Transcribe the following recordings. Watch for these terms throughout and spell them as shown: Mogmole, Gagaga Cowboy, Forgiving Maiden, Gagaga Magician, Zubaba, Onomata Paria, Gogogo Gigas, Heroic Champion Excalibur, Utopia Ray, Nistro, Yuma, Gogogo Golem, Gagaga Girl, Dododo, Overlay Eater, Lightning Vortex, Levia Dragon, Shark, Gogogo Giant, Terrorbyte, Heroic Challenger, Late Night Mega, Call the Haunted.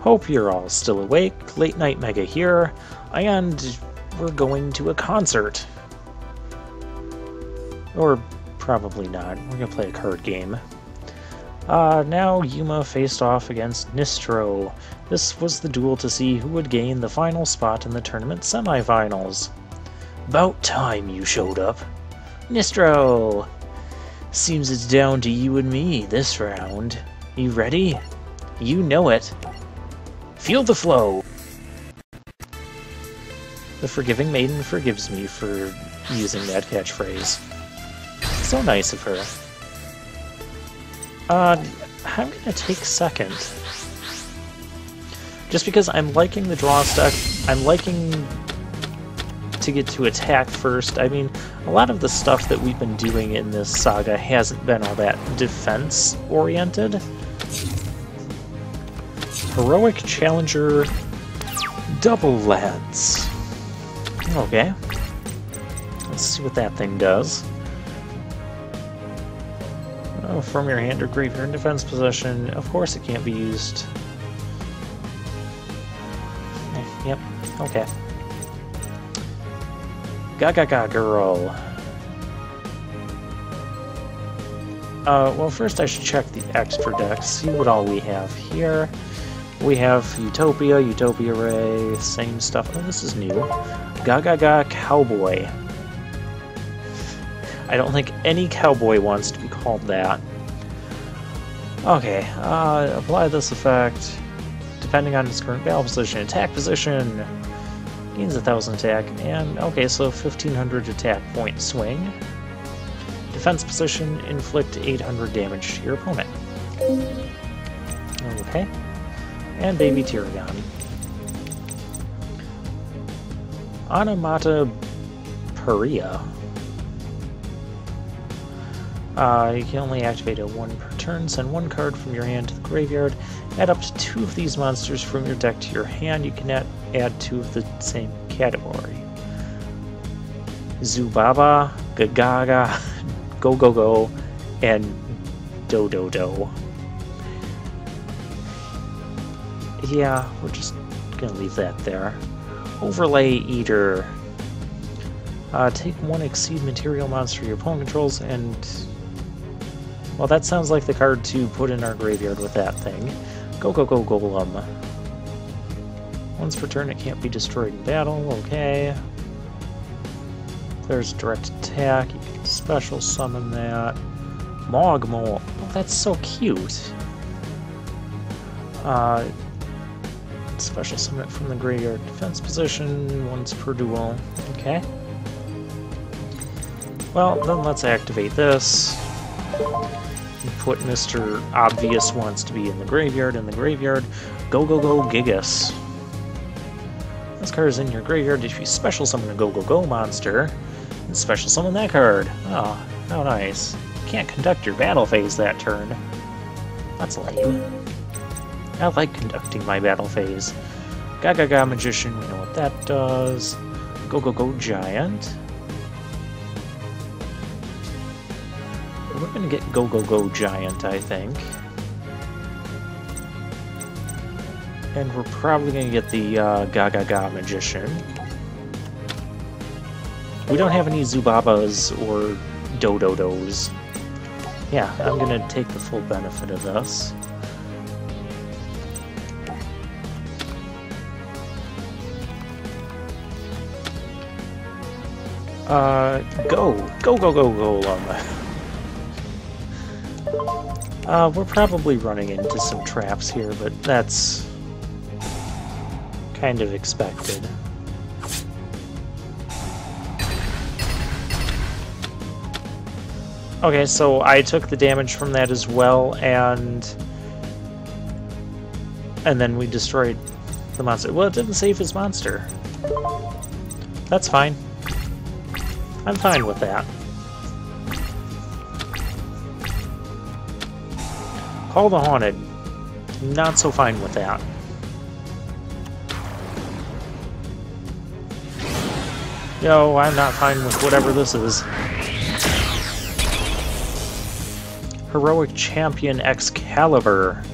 Hope you're all still awake. Late Night Mega here, and we're going to a concert. Or probably not. We're going to play a card game. Now Yuma faced off against Nistro. This was the duel to see who would gain the final spot in the tournament semifinals. About time you showed up. Nistro! Seems it's down to you and me this round. You ready? You know it. Feel the flow! The Forgiving Maiden forgives me for using that catchphrase. So nice of her. I'm gonna take second. Just because I'm liking the draw stuff, I'm liking to get to attack first. I mean, a lot of the stuff that we've been doing in this saga hasn't been all that defense-oriented. Heroic Challenger Double Lance. Okay. Let's see what that thing does. Oh, from your hand or graveyard in defense position. Of course it can't be used. Yep, okay. Gagaga Girl. Well, first I should check the extra decks, see what all we have here. We have Utopia, Utopia Ray, same stuff. Oh, this is new. Gagaga Cowboy. I don't think any cowboy wants to be called that. Okay, apply this effect. Depending on its current battle position, attack position gains 1,000 attack, and okay, so 1,500 attack point swing. Defense position, inflict 800 damage to your opponent. Okay, and baby Tyrion. Onomata Paria. You can only activate it one per turn. Send one card from your hand to the graveyard. Add up to 2 of these monsters from your deck to your hand. You cannot add 2 of the same category. Zubaba, Gagaga, Gogogo, and Dododo. Yeah, we're just gonna leave that there. Overlay Eater. Take 1 exceed material monster your opponent controls, and... well, that sounds like the card to put in our graveyard with that thing. Gogogo Golem. Once per turn, it can't be destroyed in battle. Okay. There's direct attack. You can special summon that. Mogmole. Oh, that's so cute. Special summon it from the graveyard defense position once per duel. Okay. Well, then let's activate this. Put Mr. Obvious Wants to Be in the graveyard. Gogogo Gigas. This card is in your graveyard. If you special summon a Gogogo monster, and special summon that card. Oh, how nice. You can't conduct your battle phase that turn. That's lame. I like conducting my battle phase. Gagaga Magician, we know what that does. Gogogo Giant. We're gonna get Gogogo Giant, I think. And we're probably gonna get the Gagaga Magician. We don't have any Zubabas or Dododos. Yeah, I'm gonna take the full benefit of this. Gogogo Golem. We're probably running into some traps here, but that's kind of expected. Okay, so I took the damage from that as well, and then we destroyed the monster. Well, it didn't save his monster. That's fine. I'm fine with that. Call the Haunted. Not so fine with that. No, I'm not fine with whatever this is. Heroic Champion Excalibur.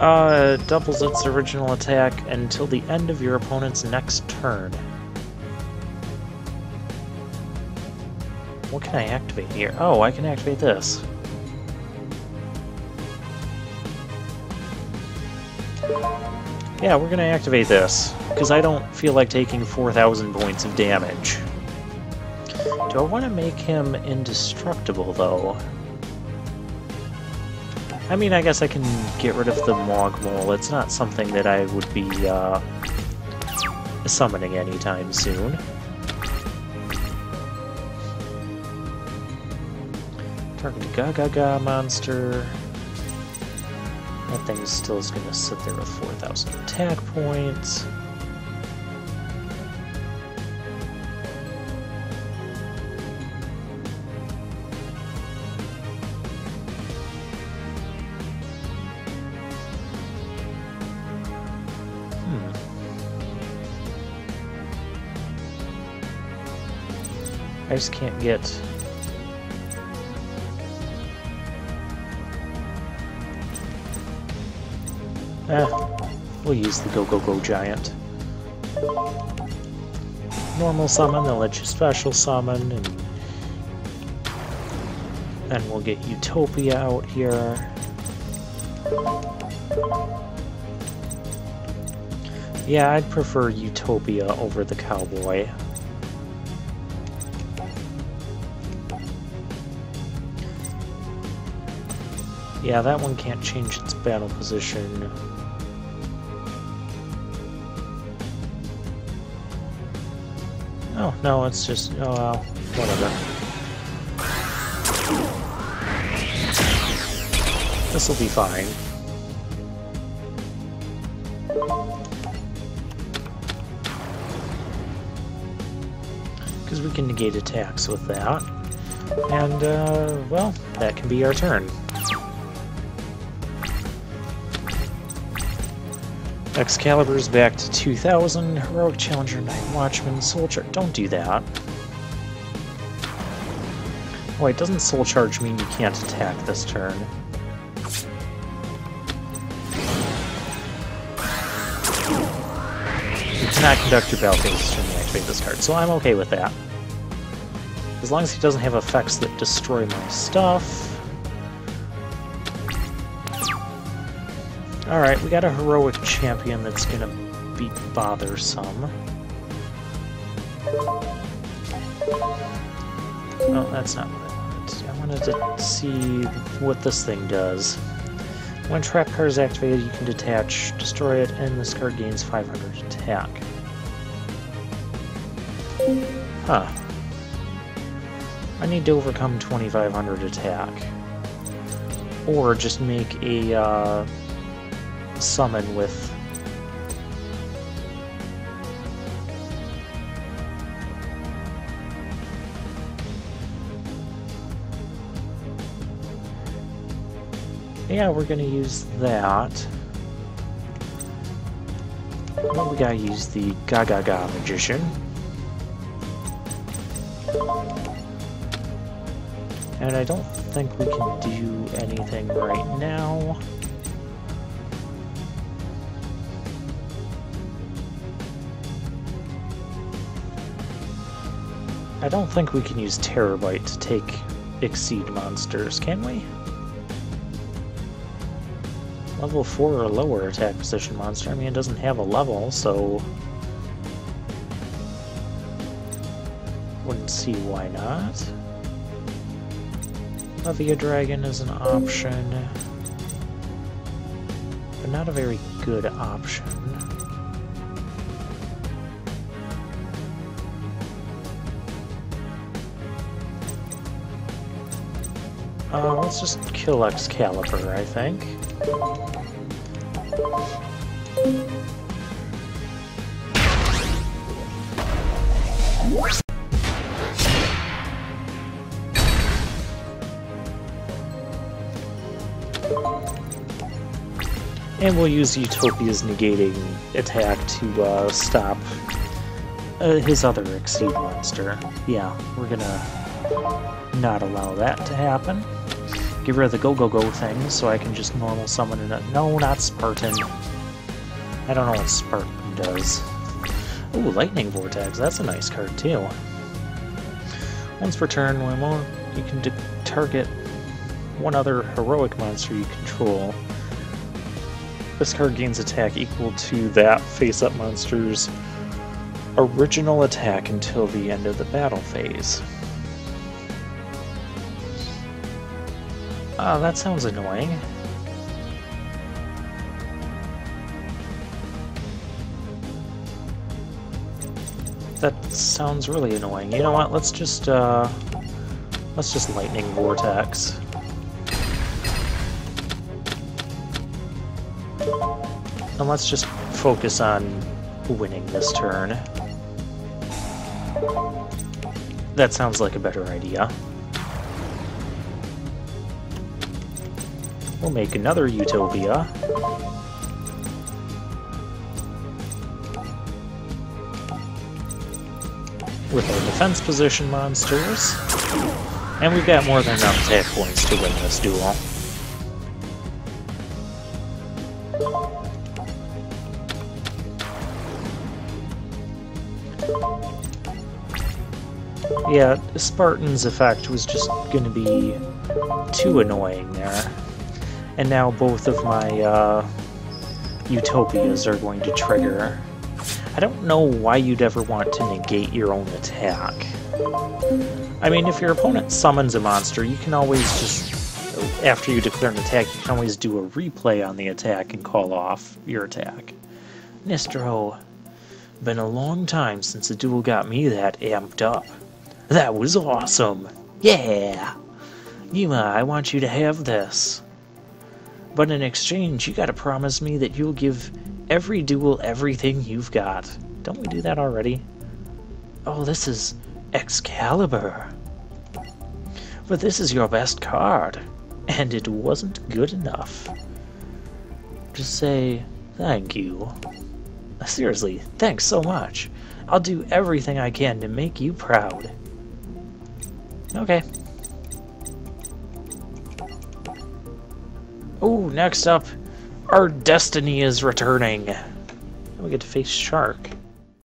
Doubles its original attack until the end of your opponent's next turn. What can I activate here? Oh, I can activate this. Yeah, we're gonna activate this, because I don't feel like taking 4,000 points of damage. Do I want to make him indestructible, though? I mean, I guess I can get rid of the Mogmole. It's not something that I would be summoning anytime soon. Target Gagaga monster. That thing still is going to sit there with 4,000 attack points. I just can't get... we'll use the Gogogo Giant. Normal summon, they'll let you special summon, and then we'll get Utopia out here. Yeah, I'd prefer Utopia over the Cowboy. Yeah, that one can't change its battle position. Oh, no, it's just... oh, well, whatever. This'll be fine. Because we can negate attacks with that. And, well, that can be our turn. Excalibur's back to 2,000, Heroic Challenger, Night Watchman, Soul Charge. Don't do that. Oh, wait, doesn't Soul Charge mean you can't attack this turn? You cannot conduct your battle phase when you activate this card, so I'm okay with that. As long as he doesn't have effects that destroy my stuff. Alright, we got a Heroic Champion that's gonna be bothersome. Oh, that's not what I wanted. I wanted to see what this thing does. When trap card is activated, you can detach, destroy it, and this card gains 500 attack. Huh. I need to overcome 2,500 attack. Or just make a, summon with we're gonna use that. Well, we gotta use the Gagaga Magician, and I don't think we can do anything right now. I don't think we can use Terrorbyte to take Exceed monsters, can we? Level 4 or lower attack position monster. I mean, it doesn't have a level, so... wouldn't see why not. Levia Dragon is an option. But not a very good option. Let's just kill Excalibur, I think. And we'll use Utopia's negating attack to stop his other Exceed monster. Yeah, we're gonna not allow that to happen. Get rid of the Gogogo thing so I can just normal summon it. No, not Spartan. I don't know what Spartan does. Ooh, Lightning Vortex. That's a nice card, too. Once per turn, you can target one other heroic monster you control. This card gains attack equal to that face-up monster's original attack until the end of the battle phase. Ah, that sounds annoying. That sounds really annoying. You know what? Let's just Lightning Vortex. And let's just focus on winning this turn. That sounds like a better idea. We'll make another Utopia. With our defense position monsters. And we've got more than enough attack points to win this duel. Yeah, Spartan's effect was just going to be too annoying there. And now both of my Utopias are going to trigger. I don't know why you'd ever want to negate your own attack. I mean, if your opponent summons a monster, you can always just, after you declare an attack, you can always do a replay on the attack and call off your attack. Nistro, been a long time since the duel got me that amped up. That was awesome! Yeah! Yuma, I want you to have this. But in exchange, you gotta promise me that you'll give every duel everything you've got. Don't we do that already? Oh, this is Excalibur. But this is your best card, and it wasn't good enough. Just say, thank you. Seriously, thanks so much. I'll do everything I can to make you proud. Okay. Ooh, next up, our destiny is returning. And we get to face Shark.